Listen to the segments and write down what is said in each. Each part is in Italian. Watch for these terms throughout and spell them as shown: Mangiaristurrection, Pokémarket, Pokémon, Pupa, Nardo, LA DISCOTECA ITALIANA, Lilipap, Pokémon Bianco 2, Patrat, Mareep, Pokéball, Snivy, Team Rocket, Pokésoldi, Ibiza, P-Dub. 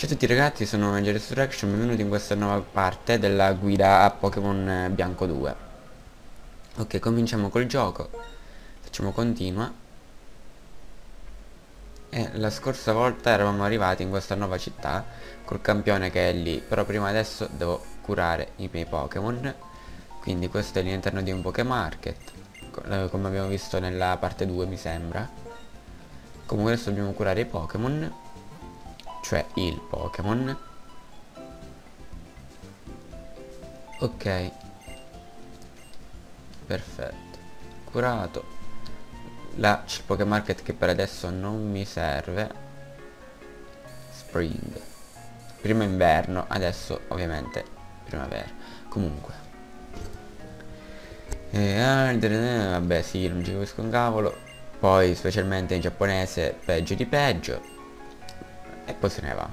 Ciao a tutti ragazzi, sono Mangiaristurrection, benvenuti in questa nuova parte della guida a Pokémon Bianco 2. Ok, cominciamo col gioco. Facciamo continua. E la scorsa volta eravamo arrivati in questa nuova città col campione che è lì. Però prima adesso devo curare i miei Pokémon. Quindi questo è l'interno di un Pokémarket, come abbiamo visto nella parte 2 mi sembra. Comunque adesso dobbiamo curare i Pokémon, cioè il Pokémon. Ok, perfetto, curato. Là c'è il Pokémarket che per adesso non mi serve. Spring, prima inverno, adesso ovviamente primavera. Comunque vabbè sì, non ci capisco un cavolo. Poi specialmente in giapponese peggio di peggio. E poi se ne va.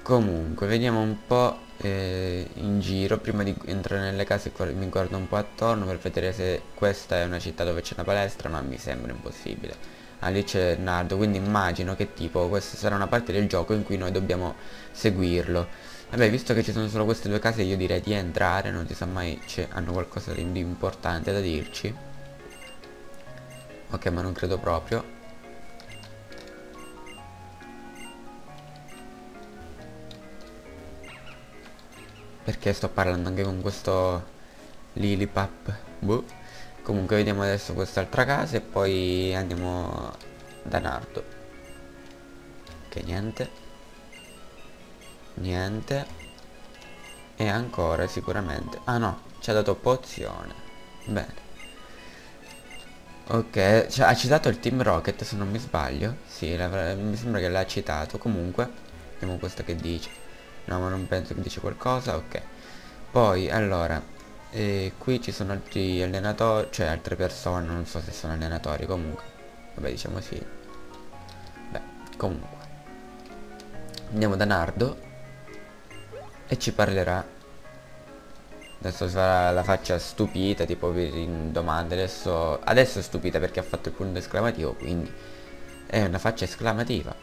Comunque vediamo un po' in giro. Prima di entrare nelle case mi guardo un po' attorno per vedere se questa è una città dove c'è una palestra, ma mi sembra impossibile. Ah, lì c'è Nardo, quindi immagino che tipo questa sarà una parte del gioco in cui noi dobbiamo seguirlo. Vabbè, visto che ci sono solo queste due case io direi di entrare, non si sa mai, hanno qualcosa di importante da dirci. Ok, ma non credo proprio. Perché sto parlando anche con questo Lilipap? Boh. Comunque vediamo adesso quest'altra casa e poi andiamo da Nardo. Che niente. Niente. E ancora sicuramente. Ah no, ci ha dato pozione. Bene. Ok, cioè, ha citato il Team Rocket se non mi sbaglio. Sì, mi sembra che l'ha citato. Comunque vediamo questo che dice. No, ma non penso che dice qualcosa. Ok. Poi allora qui ci sono altri allenatori, cioè altre persone. Non so se sono allenatori. Comunque vabbè, diciamo sì. Beh, comunque andiamo da Nardo e ci parlerà. Adesso sarà la faccia stupita, tipo in domande. Adesso è stupita perché ha fatto il punto esclamativo, quindi è una faccia esclamativa.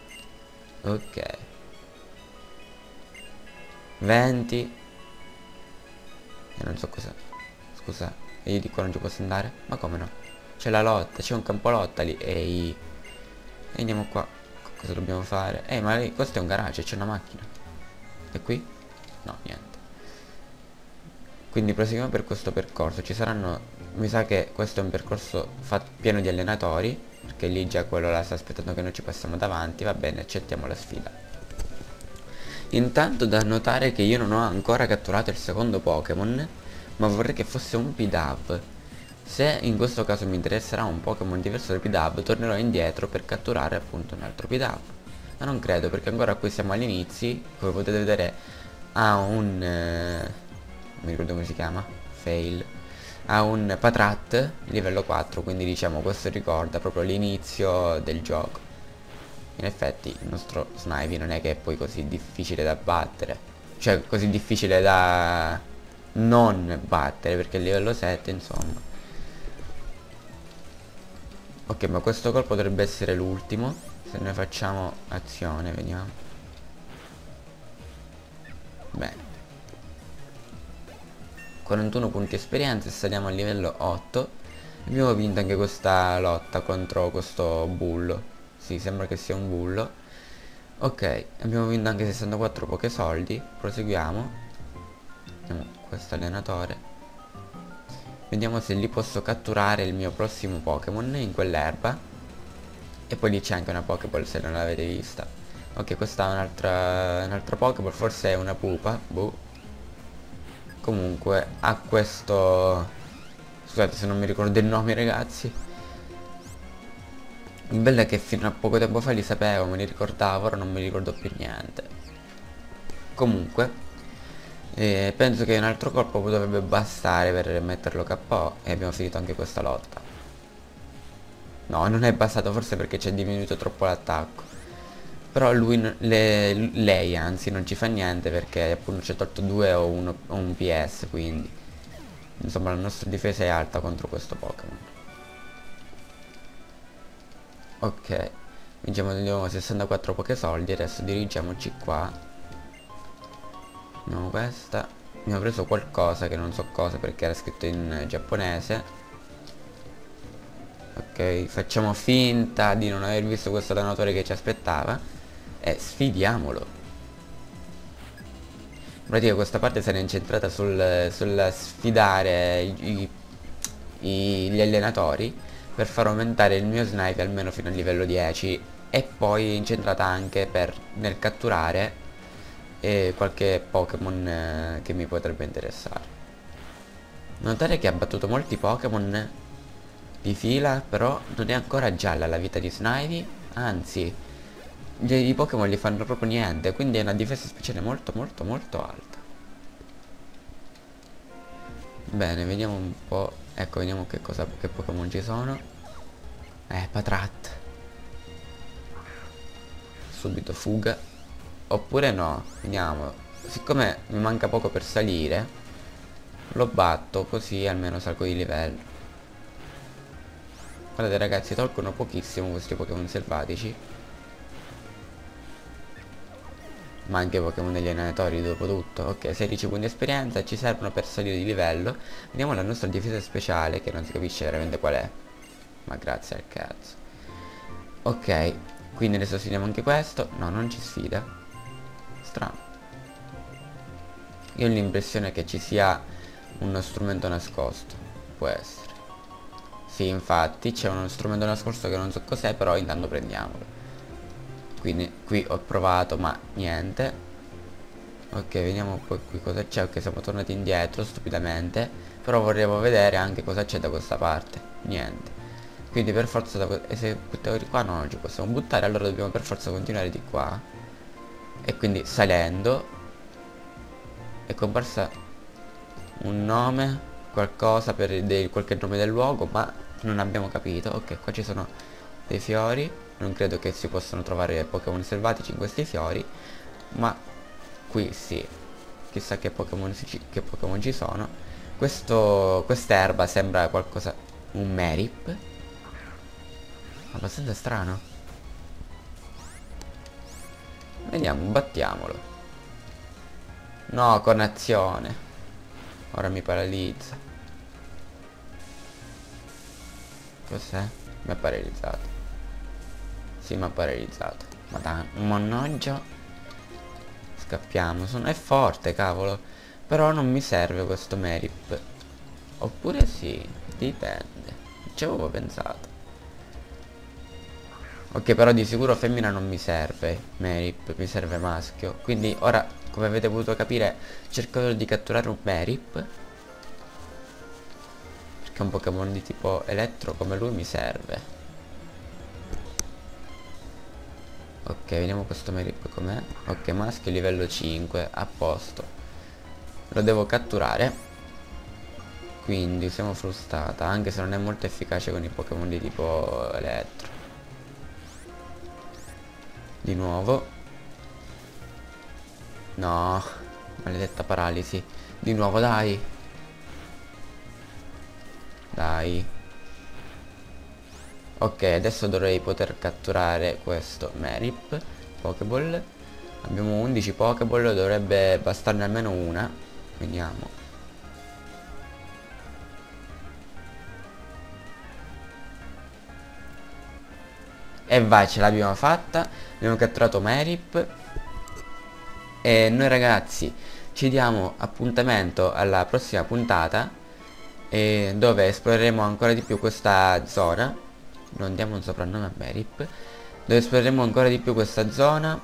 Ok, 20. E non so cosa. Scusa, io di qua non ci posso andare? Ma come no? C'è la lotta, c'è un campolotta lì. Ehi. E andiamo qua. Cosa dobbiamo fare? Ma lì, questo è un garage, c'è una macchina. E qui? No, niente. Quindi proseguiamo per questo percorso. Ci saranno, mi sa che questo è un percorso pieno di allenatori, perché lì già quello là sta aspettando che noi ci passiamo davanti. Va bene, accettiamo la sfida. Intanto da notare che io non ho ancora catturato il secondo Pokémon, ma vorrei che fosse un P-Dub. Se in questo caso mi interesserà un Pokémon diverso dal P-Dub, tornerò indietro per catturare appunto un altro P-Dub. Ma non credo, perché ancora qui siamo all'inizio. Come potete vedere ha un non mi ricordo come si chiama. Fail. Ha un Patrat livello 4, quindi diciamo questo ricorda proprio l'inizio del gioco. In effetti il nostro Snivy non è che è poi così difficile da battere, cioè così difficile da non battere, perché è livello 7 insomma. Ok, ma questo colpo dovrebbe essere l'ultimo. Se noi facciamo azione, vediamo. Bene, 41 punti esperienza e saliamo al livello 8. Abbiamo vinto anche questa lotta contro questo bullo. Sì, sembra che sia un bullo. Ok, abbiamo vinto anche 64 Pokésoldi. Proseguiamo. Andiamo a questo allenatore. Vediamo se lì posso catturare il mio prossimo Pokémon in quell'erba. E poi lì c'è anche una Pokéball se non l'avete vista. Ok, questa è un'altra Pokéball, forse è una Pupa, boh. Comunque ha questo, scusate se non mi ricordo il nome ragazzi. Il bello è che fino a poco tempo fa li sapevo, me li ricordavo, ora non mi ricordo più niente. Comunque penso che un altro colpo dovrebbe bastare per metterlo KO. E abbiamo finito anche questa lotta. No, non è bastato, forse perché ci è diminuito troppo l'attacco. Però lui, lei anzi, non ci fa niente perché appunto ci ha tolto 2 o un PS, quindi insomma la nostra difesa è alta contro questo Pokémon. Ok, Leggiamo di nuovo 64 Pokésoldi. Adesso dirigiamoci qua. Abbiamo questa. Abbiamo preso qualcosa che non so cosa, perché era scritto in giapponese. Ok, facciamo finta di non aver visto questo donatore che ci aspettava e sfidiamolo. In pratica questa parte sarà incentrata sul sfidare gli allenatori per far aumentare il mio Snivy almeno fino al livello 10, e poi incentrata anche nel catturare qualche Pokémon che mi potrebbe interessare. Notare che ha battuto molti Pokémon di fila, però non è ancora gialla la vita di Snivy, anzi i Pokémon gli fanno proprio niente, quindi è una difesa speciale molto molto molto alta. Bene, vediamo un po'. Ecco, vediamo che Pokémon ci sono. Patrat. Subito fuga. Oppure no, vediamo. Siccome mi manca poco per salire, lo batto così almeno salgo di livello. Guardate ragazzi, tolgono pochissimo questi Pokémon selvatici, ma anche Pokémon degli allenatori dopo tutto. Ok, 16 punti esperienza ci servono per salire di livello. Vediamo la nostra difesa speciale, che non si capisce veramente qual è, ma grazie al cazzo. Ok, quindi adesso sfidiamo anche questo. No, non ci sfida. Strano. Io ho l'impressione che ci sia uno strumento nascosto. Può essere. Sì, infatti c'è uno strumento nascosto che non so cos'è, però intanto prendiamolo. Quindi qui ho provato ma niente. Ok, vediamo poi qui cosa c'è. Ok, siamo tornati indietro stupidamente, però vorremmo vedere anche cosa c'è da questa parte. Niente. Quindi per forza e se buttiamo di qua non ci possiamo buttare, allora dobbiamo per forza continuare di qua. E quindi salendo è comparsa un nome, qualcosa per qualche nome del luogo, ma non abbiamo capito. Ok, qua ci sono dei fiori. Non credo che si possano trovare Pokémon selvatici in questi fiori, ma qui sì. Chissà che Pokémon ci sono. Quest'erba sembra qualcosa, un Mareep. Abbastanza strano. Vediamo, battiamolo. No, cornazione. Ora mi paralizza. Cos'è? Mi ha paralizzato. Sì, mi ha paralizzato. Mannaggia. Scappiamo. È forte, cavolo. Però non mi serve questo Mareep. Oppure sì. Dipende. Ci avevo pensato. Ok, però di sicuro femmina non mi serve Mareep, mi serve maschio. Quindi ora, come avete potuto capire, cerco di catturare un Mareep, perché un Pokémon di tipo elettro come lui mi serve. Ok, vediamo questo Mareep com'è. Ok, maschio livello 5, a posto. Lo devo catturare. Quindi siamo frustata, anche se non è molto efficace con i Pokémon di tipo elettro. Di nuovo. No, maledetta paralisi. Di nuovo, dai. Dai. Ok, adesso dovrei poter catturare questo Mareep. Pokéball. Abbiamo 11 Pokéball, dovrebbe bastarne almeno una. Vediamo. E vai, ce l'abbiamo fatta. Abbiamo catturato Mareep. E noi ragazzi ci diamo appuntamento alla prossima puntata, dove esploreremo ancora di più questa zona. Non diamo un soprannome a Mareep. Dove esploreremo ancora di più questa zona.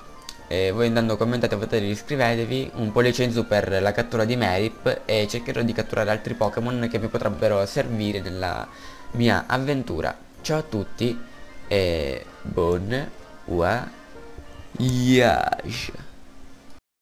E voi intanto commentate, votate, iscrivetevi. Un pollice in su per la cattura di Mareep. E cercherò di catturare altri Pokémon che mi potrebbero servire nella mia avventura. Ciao a tutti. E buon voyage.